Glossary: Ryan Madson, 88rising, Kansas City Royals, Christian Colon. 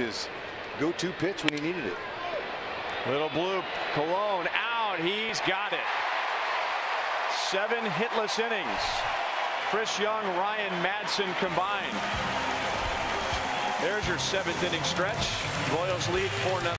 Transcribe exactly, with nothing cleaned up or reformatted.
His go-to pitch when he needed it. Little blue Colon out. He's got it. Seven hitless innings. Chris Young, Ryan Madson combined. There's your seventh inning stretch. Royals lead four nothing.